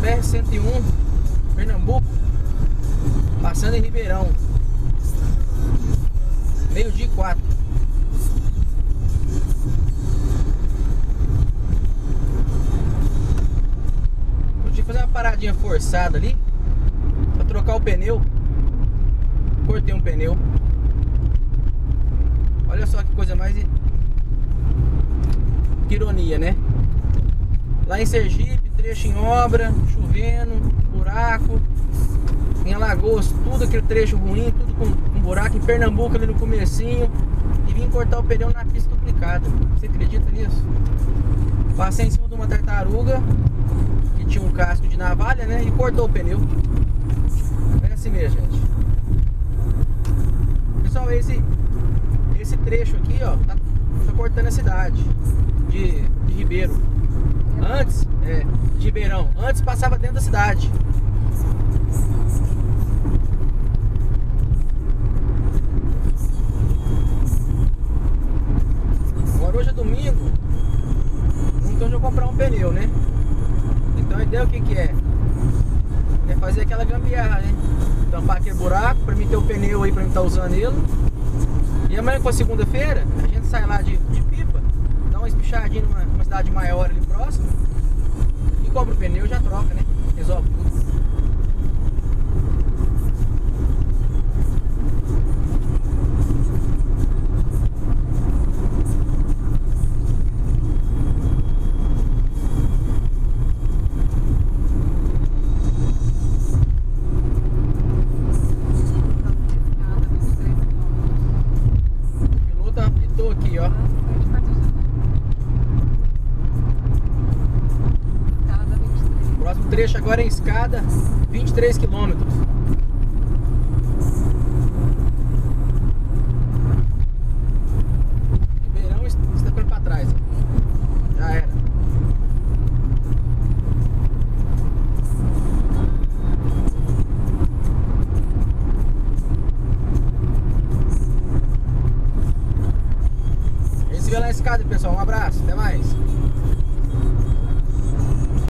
BR-101, Pernambuco, passando em Ribeirão, meio-dia e 4. Eu tive que fazer uma paradinha forçada ali pra trocar o pneu. Cortei um pneu. Olha só que coisa mais... Que ironia, né? Lá em Sergipe, trecho em obra, chovendo, buraco. Em Alagoas, tudo aquele trecho ruim, tudo com buraco. Em Pernambuco, ali no comecinho. E vim cortar o pneu na pista duplicada. Você acredita nisso? Passei em cima de uma tartaruga que tinha um casco de navalha, né? E cortou o pneu. É assim mesmo, gente. Pessoal, esse trecho aqui, ó, tá cortando a cidade de Ribeiro. Antes, de Ribeirão. Antes passava dentro da cidade. Agora hoje é domingo, não tem onde eu comprar um pneu, né? Então a ideia, o que que é? É fazer aquela gambiarra, né? Tampar aquele buraco pra mim ter o pneu aí, pra mim estar usando ele. E amanhã, com a segunda-feira, a gente sai lá de Pipa, dá uma espichadinha numa cidade maior ali próxima e compra o pneu e já troca, né? Resolve tudo. Trecho agora em escada, 23 km. Ribeirão está para trás. Já era. A gente se vê lá na escada, pessoal. Um abraço, até mais.